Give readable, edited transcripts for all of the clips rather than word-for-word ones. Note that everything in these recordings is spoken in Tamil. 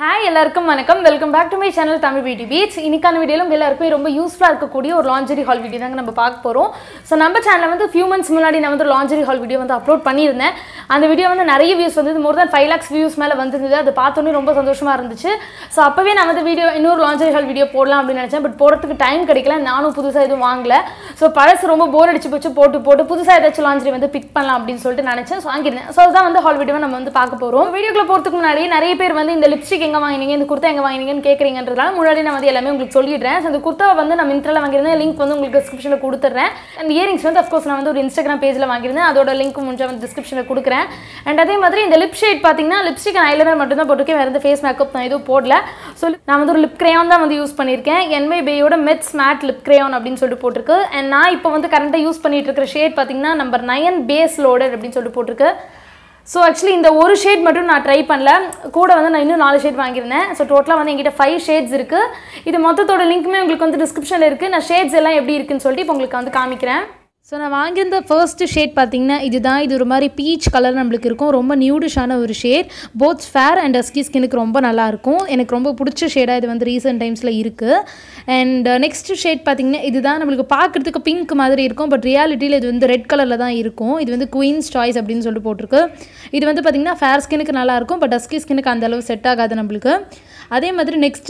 Hi எல்லாருக்கும் வணக்கம் welcome back to my channel Tamil Beauty Beats. இன்னைக்கான வீடியோல எல்லாருக்கும் ரொம்ப யூஸ்புல்லா இருக்க கூடிய ஒரு lingerie haul video தான் நம்ம பார்க்க போறோம். சோ நம்ம சேனல்ல வந்து few months முன்னாடி நான் வந்து lingerie haul video வந்து அப்லோட் பண்ணியிருந்தேன். அந்த வீடியோ வந்து நிறைய views வந்தது more than 5 lakhs views மேல வந்திருந்தது. அது பார்த்தோனே ரொம்ப சந்தோஷமா இருந்துச்சு. சோ அப்பவே நான் அந்த வீடியோ இன்னொரு lingerie haul video போடலாம் அப்படி நினைச்சேன் பட் போறதுக்கு டைம் கிடைக்கல. நானும் புதுசா எதுவும் வாங்கல. சோ பழசு ரொம்ப போர் அடிச்சு போச்சு போட்டு புதுசா ஏதாச்சும் lingerie வந்து பிக் பண்ணலாம் அப்படி சொல்லிட்டு நினைச்சேன். சோ வாங்கிட்டேன். சோ அதான் வந்து haul video நம்ம வந்து பார்க்க போறோம். வீடியோக்குள்ள போறதுக்கு முன்னாடி நிறைய பேர் வந்து இந்த lipstick எங்க வாங்குனீங்க இந்த kurta எங்க வாங்குனீங்கன்னு கேக்குறீங்கன்றதால முன்னாடி நான் வந்து எல்லாமே உங்களுக்கு சொல்லிடுறேன். அந்த kurta வந்து நான் Myntraல வாங்குறேன். லிங்க் வந்து உங்களுக்கு descriptionல கொடுத்துறேன். அந்த earrings வந்து of course நான் வந்து ஒரு Instagram pageல வாங்குறேன். அதோட லிங்க் முன்ன வந்து descriptionல கொடுக்கிறேன். and அதே மாதிரி இந்த lip shade பாத்தீங்கன்னா lipstick and eyeliner மட்டும் தான் போட்டுக்கே வேற எந்த face makeup நான் இது போடல. சோ நான் வந்து ஒரு lip crayon தான் வந்து யூஸ் பண்ணிருக்கேன். NY Bae ஓட Mets Matte Lip Crayon அப்படினு சொல்லிட்டு போட்டுருக்கு. and நான் இப்போ வந்து கரண்டா யூஸ் பண்ணிட்டு இருக்கிற shade பாத்தீங்கன்னா number 9 base loader அப்படினு சொல்லிட்டு போட்டுருக்கு. So actually இந்த ஒரு ஷேட் மட்டும் நான் ட்ரை பண்ணல கூட வந்து நான் இன்னும் 4 ஷேட் வாங்கி இருந்தேன் சோ டோட்டலா வந்து என்கிட்ட 5 ஷேட்ஸ் இருக்கு இது மொத்தத்தோட லிங்க்குமே உங்களுக்கு வந்து டிஸ்கிரிப்ஷன்ல இருக்கு நான் ஷேட்ஸ் எல்லாம் எப்படி இருக்குன்னு சொல்லி இப்போ உங்களுக்கு வந்து காமிக்கிறேன் So நான் வாங்கின first shade பாத்தீங்கன்னா இதுதான் இது ஒரு மாதிரி peach color நமக்கு இருக்கும் ரொம்ப நியூடிஷான ஒரு shade both fair and dusky skin க்கு ரொம்ப நல்லா இருக்கும் எனக்கு ரொம்ப பிடிச்ச ஷேடா இது வந்து recent timesல இருக்கு and next shade பாத்தீங்கன்னா இதுதான் நமக்கு பார்க்கிறதுக்கு pink மாதிரி இருக்கும் but realityல இது வந்து red colorல தான் இருக்கும் இது வந்து queen's choice அப்படினு சொல்லிட்டு போட்டுருக்கு இது வந்து பாத்தீங்கன்னா fair skin க்கு நல்லா இருக்கும் but dusky skin க்கு அந்த அளவு செட் ஆகாது நமக்கு அதே மாதிரி next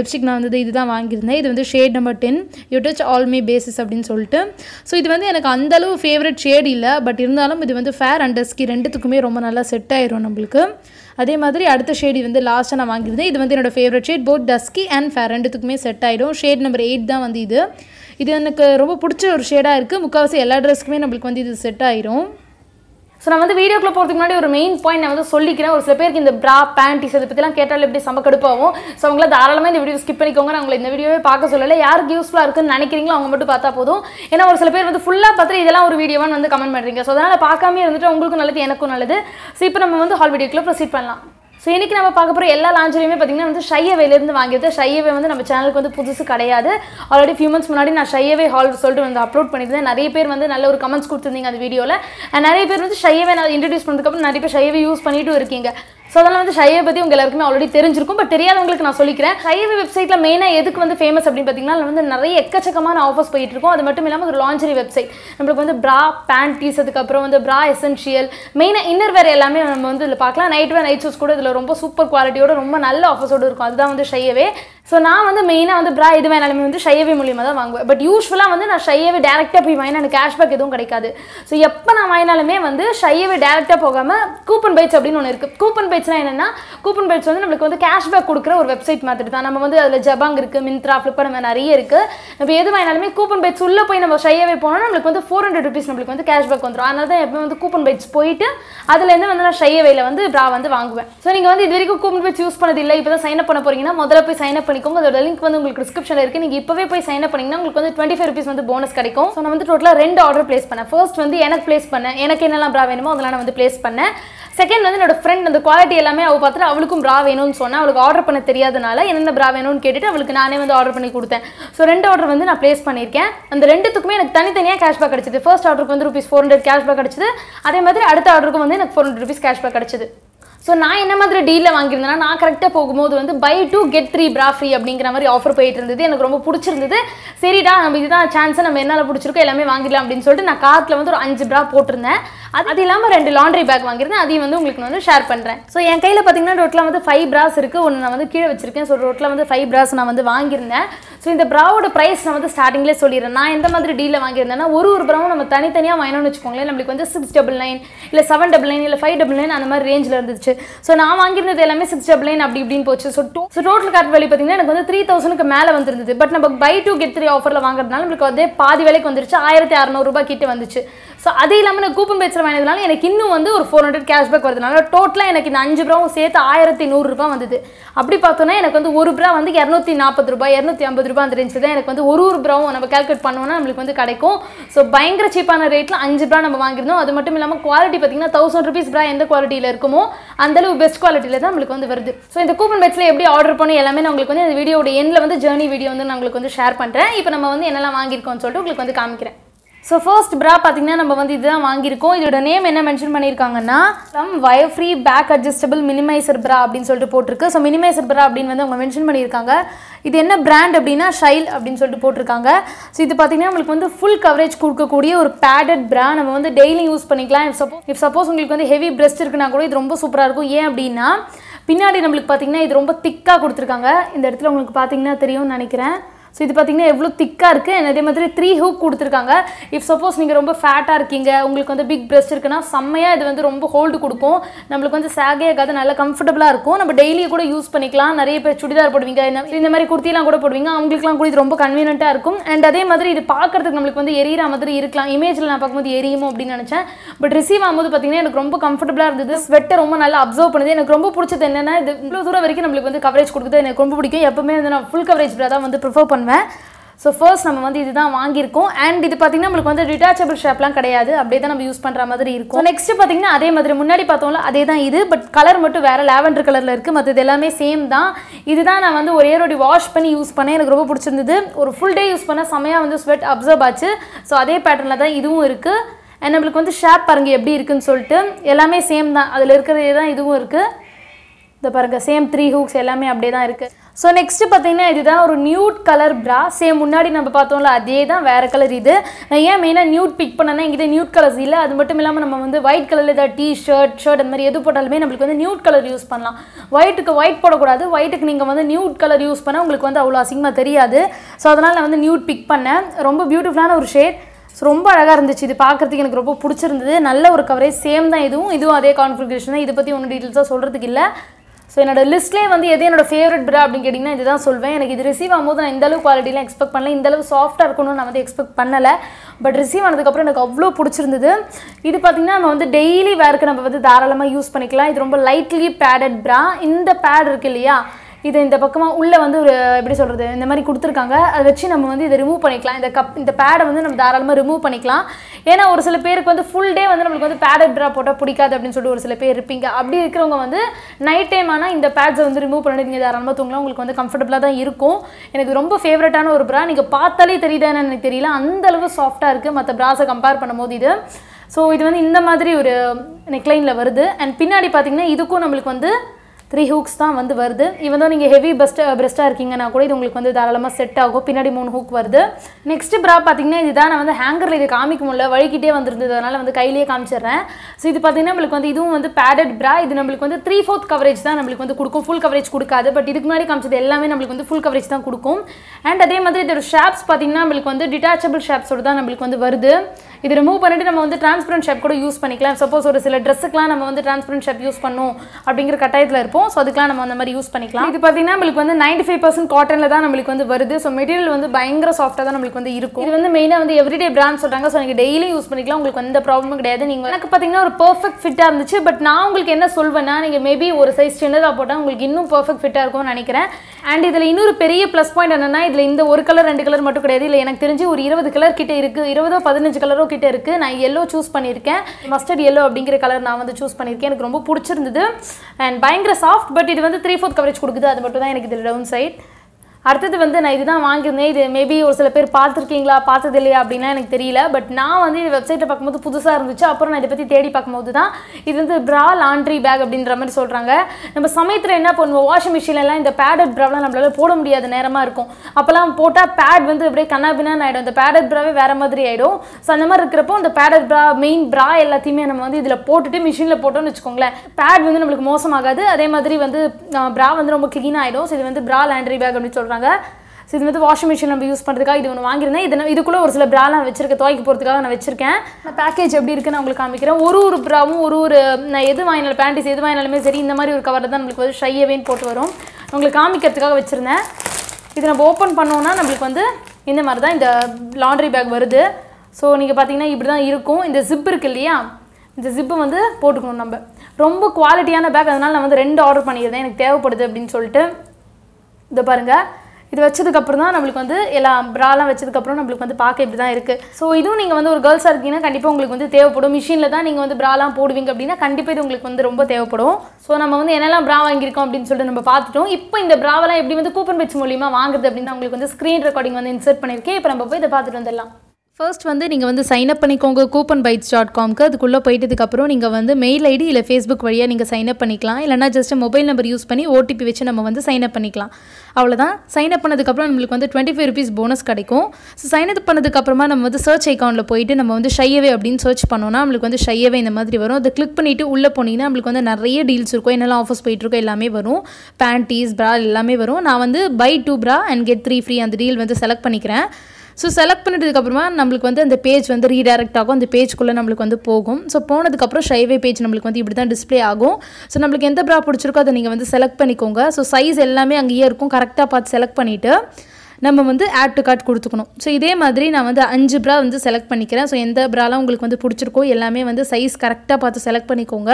lipstick நான் வந்து இதுதான் வாங்கி இருந்தேன் இது வந்து shade number 10 you touch all me bases அப்படினு சொல்லிட்டு சோ இது வந்து எனக்கு அந்த அளவு ஃபேவரட் ஷேட் இல்ல பட் இருந்தாலும் இது வந்து ஃபேர் அண்ட் டஸ்கி ரெண்டுத்துக்குமே ரொம்ப நல்லா செட் ஆயிரும் நமக்கு அதே மாதிரி அடுத்த ஷேட் வந்து லாஸ்டா நான் வாங்கிருந்தேன் இது வந்து என்னோட favourite shade both dusky and fair ரெண்டுத்துக்குமே செட் ஆயிடும் ஷேட் நம்பர் 8 தான் வந்து இது எனக்கு ரொம்ப பிடிச்ச ஒரு ஷேடா இருக்கு முக்கவாசி எல்லா டிரஸ்க்குமே நமக்கு வந்து இது செட் ஆயிரும் சோ நான் வந்து வீடியோக்குள்ள போறதுக்கு முன்னாடி ஒரு மெயின் பாயிண்ட் நான் வந்து சொல்லிக்கிறேன் ஒரு சில பேருக்கு இந்த bra panties அத பத்திலாம் கேட்டால எப்படி சமக்கடுப்பாவும் சோ அவங்கள தாராளமா இந்த வீடியோ ஸ்கிப் பண்ணிக்கோங்க நான் உங்களுக்கு இந்த வீடியோவே பார்க்க சொல்லல யாருக்கு யூஸ்புல்லா இருக்குன்னு நினைக்கிறீங்களோ அவங்க மட்டும் பார்த்தா போதும் ஏனா ஒரு சில பேர் வந்து ஃபுல்லா பார்த்தா இதெல்லாம் ஒரு வீடியோவான்னு வந்து கமெண்ட் பண்றீங்க சோ அதனால பார்க்காமயே இருந்துட்டு உங்களுக்கு நல்லது எனக்கும் நல்லது சோ இப்போ நம்ம வந்து ஹால் வீடியோக்குள்ள ப்ரோசீட் பண்ணலாம் So இன்னைக்கு நம்ம பார்க்க போற எல்லா லாஞ்சரியுமே பாத்தீங்கன்னா வந்து Shyawayல இருந்து வாங்கியது Shyaway வந்து நம்ம சேனலுக்கு வந்து புதுசு கிடையாது ஆல்ரெடி few months முன்னாடி நான் Shyaway haul சொல்லிட்டு வந்து அப்லோட் பண்ணிருந்தேன் நிறைய பேர் வந்து நல்ல ஒரு கமெண்ட்ஸ் கொடுத்துட்டீங்க அந்த வீடியோல நிறைய பேர் வந்து Shyaway நான் இன்ட்ரோ듀ஸ் பண்ணதுக்கு அப்புறம் நிறைய பேர் Shyaway யூஸ் பண்ணிட்டு இருக்கீங்க சோ அதனால வந்து Shyaway பத்தி உங்களுக்கு எல்லாருக்குமே ஆல்ரெடி தெரிஞ்சிருக்கும் பட் தெரியாதவங்களுக்கு நான் சொல்லிக்கிறேன் Shyaway வெப்சைட்ல மெயினா எதுக்கு வந்து ஃபேமஸ் அப்படி பாத்தீங்கன்னா வந்து நிறைய எக்கச்சக்கமான ஆஃபர்ஸ் போயிட்டு இருக்கும் அது மட்டும் இல்லாம ஒரு லாஞ்சரி வெப்சைட் நமக்கு வந்து bra panties அதுக்கு அப்புறம் வந்து bra essential மெயினா இன்னர் வேர் எல்லாமே நம்ம வந்து இதுல பார்க்கலாம் நைட் வேர் நைட் ஷூஸ் கூட இதுல ரொம்ப சூப்பர் குவாலிட்டியோட ரொம்ப நல்ல ஆஃபர்ஸோட இருக்கும் அதுதான் வந்து Shyaway சோ நான் வந்து மெயினா வந்து bra இது வேணாலுமே வந்து Shyaway மூலமா தான் வாங்குவேன் பட் யூசுவலா வந்து நான் Shyaway டைரக்ட்டா போய் வாங்கினா எனக்கு cash back எதுவும் கிடைக்காது சோ எப்ப நான் வாங்கினாலுமே வந்து Shyaway டைரக்ட்டா போகாம CouponzBytes அப்படினு ஒன்னு இருக்கு CouponzBytes என்னன்னா CouponzBytes வந்து நமக்கு வந்து cash back கொடுக்கிற ஒரு வெப்சைட் மாதிரி தான் நம்ம வந்து அதுல Jabong இருக்கு Myntra Flipkart நம்ம நிறைய இருக்கு நம்ம எது வாங்கினாலுமே CouponzBytes உள்ள போய் நம்ம Shyaway போனா நமக்கு வந்து 400 ரூபீஸ் நமக்கு வந்து cash back வந்துரும் அதனால தான் எப்பவும் வந்து CouponzBytes போயிட்டு அதுல இருந்து வந்து நான் Shyawayல வந்து bra வந்து வாங்குவேன் சோ நீங்க வந்து இதுவரைக்கும் CouponzBytes யூஸ் பண்ணது இல்ல இப்போ தான் sign up பண்ண போறீங்கன்னா முதல்ல போய் sign up அதோட லிங்க் வந்து உங்களுக்கு டிஸ்கிரிப்ஷன்ல இருக்கு நீங்க இப்பவே போய் சைன் அப் பண்ணீங்கன்னா உங்களுக்கு வந்து 25 rupees வந்து போனஸ் கிடைக்கும் சோ நான் வந்து டோட்டலா 2 ஆர்டர் பிளேஸ் பண்ணேன் ஃபர்ஸ்ட் வந்து எனக்கு பிளேஸ் பண்ணேன் எனக்கு என்னெல்லாம் bra வேணுமோ அதெல்லாம் நான் வந்து பிளேஸ் பண்ணேன் செகண்ட் வந்து என்னோட friend அந்த குவாலிட்டி எல்லாமே அவ பார்த்துட்டு அவளுக்கும் bra வேணும்னு சொன்னா அவளுக்கு ஆர்டர் பண்ண தெரியாதனால என்னென்ன bra வேணும்னு கேட்டிட்டு அவளுக்கு நானே வந்து ஆர்டர் பண்ணி கொடுத்தேன் சோ 2 ஆர்டர் வந்து நான் பிளேஸ் பண்ணிருக்கேன் அந்த ரெண்டுத்துக்குமே எனக்கு தனித்தனியா கேஷ் பேக் கிடைச்சது ஃபர்ஸ்ட் ஆர்டருக்கு வந்து ₹400 கேஷ் பேக் கிடைச்சது அதே மாதிரி அடுத்த ஆர்டருக்கு வந்து எனக்கு ₹400 கேஷ் பேக் கிடைச்சது சோ நான் என்ன மாதிரி டீல்ல வாங்கிருந்தேன்னா நான் கரெக்ட்டா போகும்போது வந்து buy 2 get 3 bra free அப்படிங்கற மாதிரி ஆஃபர் போயிட்டு இருந்தது எனக்கு ரொம்ப பிடிச்சிருந்தது சரிடா நம்ம இதுதான் சான்ஸ் நம்ம என்னால பிடிச்சிருக்கோ எல்லாமே வாங்கிடலாம் அப்படினு சொல்லிட்டு நான் கார்ட்ல வந்து ஒரு 5 bra போட்டுருந்தேன் அது இல்லாம 2 laundry bag வாங்கிருந்தேன் அதையும் வந்து உங்களுக்கு நான் வந்து ஷேர் பண்றேன் சோ என் கையில பாத்தீங்கன்னா டோட்டலா வந்து 5 bras இருக்கு ஒன்னு நான் வந்து கீழ வச்சிருக்கேன் சோ டோட்டலா வந்து 5 bras நான் வந்து வாங்கிருந்தேன் சோ இந்த braவோட price நான் வந்து ஸ்டார்டிங்லயே சொல்லிறேன் நான் எந்த மாதிரி டீல்ல வாங்கிருந்தேன்னா ஒரு braவும் நம்ம தனித்தனியா வாங்கணும்னு வெச்சுக்கோங்களே நமக்கு வந்து 699 இல்ல 799 இல்ல 599 அந்த மாதிரி ரேஞ்ச்ல இருந்துச்சு சோ நான் வாங்கினது எல்லாமே 699 அப்படி இப்படின்னு போச்சு சோ டோட்டல் கார்ட் வேல்யூ பாத்தீங்கன்னா எனக்கு வந்து 3000 க்கு மேல வந்திருந்தது பட் நம்ம buy 2 get 3 ஆஃபர்ல வாங்குறதுனால நமக்கு அதே பாதி விலைக்கு வந்துருச்சு 1600 ரூபாய் கிட்ட வந்துச்சு சோ அதே இல்லாம நான் CouponzBytes வாங்கினதுனால எனக்கு இன்னும் வந்து ஒரு 400 கேஷ் பேக் வரதுனால டோட்டலா எனக்கு இந்த 5 bra-வும் சேர்த்து 1100 ரூபாய் வந்தது அப்படி பார்த்தோம்னா எனக்கு வந்து ஒரு bra வந்து 240 ரூபாய் 250 ரூபாய் அந்த ரேஞ்ச்ல தான் எனக்கு வந்து ஒரு bra-வும் நம்ம கால்குலேட் பண்ணோம்னா நமக்கு வந்து கிடைக்கும் சோ பயங்கர சீப்பான ரேட்ல 5 bra நம்ம வாங்கிருந்தோம் அது மட்டும் இல்லாம குவாலிட்டி பாத்தீங்கன்னா 1000 ரூபாய் bra எந்த குவாலிட்டில இருக்குமோ அந்த அளவு பெஸ்ட் குவாலிட்டில தான் நமக்கு வந்து வருது சோ இந்த CouponzBytes-ல எப்படி ஆர்டர் பண்ணி எல்லாமே நான் உங்களுக்கு வந்து இந்த வீடியோவோட எண்ட்ல வந்து ஜர்னி வீடியோ வந்து நான் உங்களுக்கு வந்து ஷேர் பண்றேன் இப்போ நம்ம வந்து என்னெல்லாம் வாங்கி இருக்கோம்னு சொல்லிட்டு உங்களுக்கு வந்து காமிக்கிறேன் So first bra pathina namba vandu idha vaangirukom idoda name enna mention pannirukanga na wire free back adjustable minimizer bra appdin solli potirukku so minimizer bra appdin vandu avanga mention pannirukanga idu enna brand appdina Shyaway appdin solli potirukanga so idu pathina namakku vandu full coverage kudukkuriya or padded bra namba vandu daily use pannikalam if suppose ungalku vandu heavy breast irukna kuda idu romba super ah irukum yen appdina pinnadi namakku pathina idu romba thick ah kuduthirukanga indha edathila ungalku pathina theriyum nenikiren So, this is thick and 3 hooks. If suppose you are fat and you have big breast, you can hold it. You can comfortable. You daily use it. You can convenient. And that is why But receive it comfortable. This sweater absorb it. Full coverage. So first we have this and this is detachable shape we use so next we have but color is lavender color same this wash use it full day use it sweat absorb so this pattern and we have shape the same the same 3 hooks So next is a nude color bra. Same munnadi namba paathomla adhe dhaan vera color idu. Na yen maina nude pick pannana ingida nude colors illa adu mattum illama nama vandu white color la t-shirt shirt and mari edhu pottalume namakku vandu nude color use pannalam. White ku white poda kodadu. White ku neenga vandu nude color use panna ungalku vandu avlo asigma theriyadu. So adanal na vandu nude pick panna romba beautiful ana oru shade. So romba alaga irundhuchu idu paakkradhukku enakku romba pidichirundhudu. Nalla oru coverage same dhaan idhuvum adhe configuration dhaan idhu pathi onna details solradhukku illa. So, in the list, I have a favorite bra. I have received this quality. I expect this soft. But receive I have daily wear. Use this lightly padded bra. This pad is in the pad. இந்த pads வந்து ரிமூவ் பண்ணிடுங்க தாராளமா தூங்கலாம் உங்களுக்கு வந்து கம்ஃபர்ட்டபிளா தான் இருக்கும் எனக்கு ரொம்ப ஃபேவரட்டான ஒரு bra நீங்க பார்த்தாலே தெரியுதா என்னன்னு எனக்கு தெரியல அந்த அளவு சாஃப்ட்டா இருக்கு மத்த bras கம்பேர் பண்ணும்போது இது சோ இது வந்து இந்த மாதிரி ஒரு நெக்லைன்ல வருது and பின்னாடி பாத்தீங்கன்னா இதுக்கு நமக்கு வந்து 3 hooks தான் வந்து வருது even though நீங்க ஹெவி breast இருக்கீங்கனா கூட இது உங்களுக்கு வந்து தாராளமா செட் ஆகும் பின்னாடி 3 hook வருது நெக்ஸ்ட் bra பாத்தீங்கன்னா இதுதான் நான் வந்து ஹேங்கர்ல இது காமிக்க முடியல வழுக்கிட்டே வந்திருந்ததனால வந்து கையிலே காமிச்சறேன் சோ இது பாத்தீங்கன்னா நமக்கு வந்து இதுவும் வந்து padded bra இது நமக்கு வந்து 3/4 coverage தான் நமக்கு வந்து கொடுக்கும் full coverage கொடுக்காது பட் இதுக்கு முன்னாடி காமிச்சது எல்லாமே நமக்கு வந்து full coverage தான் கொடுக்கும் and அதே மாதிரி இதோட shapes பாத்தீங்கன்னா நமக்கு வந்து detachable shapes ஓட தான் நமக்கு வந்து வருது இது ரிமூவ் பண்ணிட்டு நம்ம வந்து transparent shape கூட யூஸ் பண்ணிக்கலாம் suppose ஒரு சில dressக்குலாம் நம்ம வந்து transparent shape யூஸ் பண்ணனும் அப்படிங்கற கட்டாயத்துல இருப்போம் சோ அதுக்குலாம் நம்ம அந்த மாதிரி யூஸ் பண்ணிக்கலாம் இது பாத்தீங்கன்னா நமக்கு வந்து 95% காட்டன்ல தான் நமக்கு வந்து வருது சோ மெட்டீரியல் வந்து பயங்கர சாஃப்ட்டா தான் நமக்கு வந்து இருக்கும் இது வந்து மெயினா வந்து எவ்ரிடே பிராண்ட் சொல்றாங்க சோ நீங்க டெய்லி யூஸ் பண்ணிக்கலாம் உங்களுக்கு எந்த ப்ராப்ளமும் கிடையாது நீங்க எனக்கு பாத்தீங்கன்னா ஒரு பெர்ஃபெக்ட் ஃபிட்டா இருந்துச்சு பட் நான் உங்களுக்கு என்ன சொல்வேனா நீங்க மேபி ஒரு சைஸ் சின்னதா போட்டா உங்களுக்கு இன்னும் பெர்ஃபெக்ட் ஃபிட்டா இருக்கும்னு நினைக்கிறேன் and இதுல இன்னொரு பெரிய ப்ளஸ் பாயிண்ட் என்னன்னா இதுல இந்த ஒரு கலர் ரெண்டு கலர் மட்டும் கிடையாது இல்ல எனக்கு தெரிஞ்சு ஒரு 20 கலர் கிட்ட இருக்கு 20 15 colour I yellow choose mustard yellow color na vandu choose pannirken enakku romba pidichirundhudu and bayangara soft but idu vandu 3/4 coverage kodukudhu adu mattum dhaan enakku idhu downside அடுத்து வந்து நான் இதுதான் வாங்குறேன் இது மேபி ஒரு சில பேர் பார்த்திருக்கீங்களா பார்த்தது இல்லையா அப்படினா எனக்கு தெரியல பட் நான் வந்து இந்த வெப்சைட்டை பாக்கும்போது புதுசா இருந்துச்சு அப்புறம் நான் இத பத்தி தேடி பாக்கும்போது தான் இது வந்து bra laundry bag அப்படிங்கற மாதிரி சொல்றாங்க நம்ம சமயத்துல என்ன பண்ணுவோம் வாஷிங் மெஷின்ல எல்லாம் இந்த padded braலாம் நம்மளால போட முடியாத நேரமா இருக்கும் அப்பலாம் போட்டா pad வந்து அப்படியே கண்ணாபினான் ஆயிடும் அந்த padded braவே வேற மாதிரி ஆயிடும் சோ அந்த மாதிரி இருக்கறப்போ அந்த padded bra மெயின் bra எல்லாத்தையுமே நம்ம வந்து இதல போட்டுட்டு மெஷின்ல போட்டோம்னு வெச்சுக்கோங்களே pad வந்து நமக்கு மோசமாகாது அதே மாதிரி வந்து bra வந்து ரொம்ப clean ஆயிடும் சோ இது வந்து bra laundry bag அப்படி So, this is the washing machine we use. Package இது வச்சதுக்கு அப்புறம் தான் நமக்கு வந்து எல்லா பிராலாம் வச்சதுக்கு அப்புறம் நமக்கு வந்து பாக்க இப்படி தான் இருக்கு சோ இது நீங்க வந்து ஒரு गर्ल्सா இருக்கீங்கனா கண்டிப்பா உங்களுக்கு வந்து தேவைப்படும் மெஷின்ல தான் நீங்க வந்து பிராலாம் போடுவீங்க அப்படினா கண்டிப்பா இது உங்களுக்கு வந்து ரொம்ப தேவைப்படும் சோ நம்ம வந்து என்னெல்லாம் பிரா வாங்கி இருக்கோம் அப்படினு சொல்லிட்டு நம்ம பார்த்துட்டோம் இப்போ இந்த பிராவலாம் எப்படி வந்து கூப்பன் வெச்சு மூலமா வாங்குறது அப்படினா உங்களுக்கு வந்து ஸ்கிரீன் ரெக்கார்டிங் வந்து இன்சர்ட் பண்ணிருக்கேன் இப்போ நம்ம போய் இத பார்த்துட்டு வந்துடலாம் First, you can sign up at CouponzBytes.com. You can mail ID or Facebook. You can sign up at just mobile number use OTP. You can sign up at sign up at 25 rupees bonus. So, sign up at the search icon. We Shyaway search Shyaway. Click on it. Deals. Panties, bra, buy 2 bra and get 3 free and the deal. So select பண்ணதுக்கு நமக்கு அந்த பேஜ் redirect ஆகும் அந்த பேஜ் குள்ள நமக்கு போகும் சோ போனதுக்கு அப்புறம் Shyaway பேஜ் நமக்கு இப்படி தான் டிஸ்ப்ளே ஆகும் சோ நமக்கு எந்த bra பிடிச்சிருக்கோ அத நீங்க select பண்ணிக்கோங்க சோ சைஸ் எல்லாமே அங்கயே இருக்கும் கரெக்ட்டா பார்த்து select பண்ணிட்டு நம்ம add to cart கொடுத்துக்கணும் சோ இதே மாதிரி நான் 5 bra select பண்ணிக்கிறேன் சோ எந்த braலாம் உங்களுக்கு பிடிச்சிருக்கோ எல்லாமே சைஸ் கரெக்ட்டா பார்த்து select பண்ணிக்கோங்க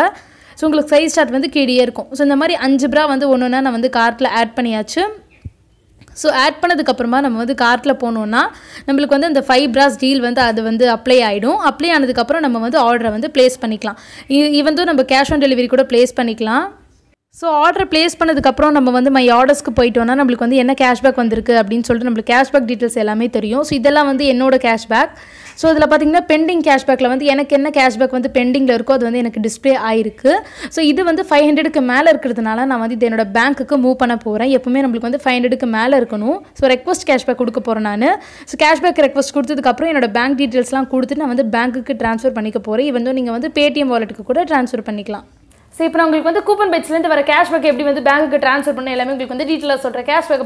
சோ உங்களுக்கு சைஸ் chart கீழே இருக்கும் சோ இந்த மாதிரி 5 bra ஒண்ணா நான் cartல add பண்ணியாச்சு So add பண்ணதுக்கு அப்புறமா நம்ம கார்ட்ல போனோம்னா நமக்கு அந்த 5 bras deal அது அப்ளை ஆயிடும் அப்ளை ஆனதுக்கு அப்புறம் நம்ம ஆர்டரை பிளேஸ் பண்ணிக்கலாம் ஈவன் தோ நம்ம cash on delivery கூட பிளேஸ் பண்ணிக்கலாம் So order place பண்ணதுக்கு அப்புறம் நம்ம my orders க்கு போய்ட்டோம்னா நமக்கு என்ன cashback வந்திருக்கு அப்படினு சொல்லிட்டு நமக்கு cashback details எல்லாமே தெரியும் சோ இதெல்லாம் என்னோட cashback சோ இதல பாத்தீங்கன்னா pending cashbackல எனக்கு என்ன cashback pendingல இருக்கோ அது எனக்கு display ஆயிருக்கு சோ இது 500 க்கு மேல இருக்குிறதுனால நான் இது என்னோட பேங்க்குக்கு மூவ் பண்ண போறேன் எப்பவுமே நமக்கு 500 க்கு மேல இருக்கணும் சோ request cashback கொடுக்க போறேன் நான் சோ cashback request கொடுத்ததுக்கு அப்புறம் என்னோட bank detailsலாம் கொடுத்து நான் பேங்க்குக்கு transfer பண்ணிக்க போறேன் even though நீங்க Paytm walletக்கு கூட transfer பண்ணிக்கலாம் So, if you have a coupon bits, you can transfer the bank to transfer the details of the cashback.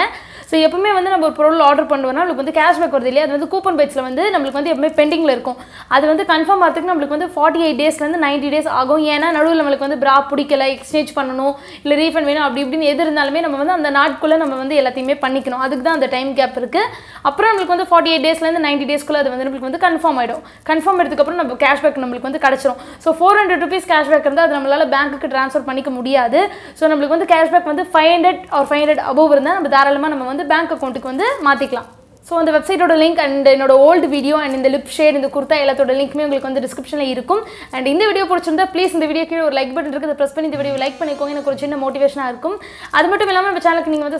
So, if you have a product order, you can cashback the coupon bits. That is confirmed 48 days to 90 days. If you bra, exchange, refund, that is time gap. After 48 days to 90 days, confirm cashback. So, 400 rupees cash. Cashback இருந்தா அது நம்மளால பேங்க்குக்கு ட்ரான்ஸ்ஃபர் பண்ணிக்க முடியாது சோ நமக்கு cashback 500 or 500 above இருந்தா நம்ம தாராளமா நம்ம bank accountக்கு மாத்திக்கலாம் So, on the website link and the old video and in the lip shade and the kurta link in the description. And in the video, please like button press the video like and motivation. That's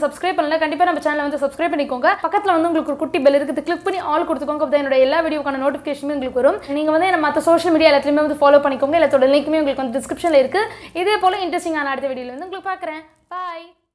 subscribe to the channel. Subscribe to the bell click on all video notification. And you social media follow the link in the description. This is interesting video. Bye.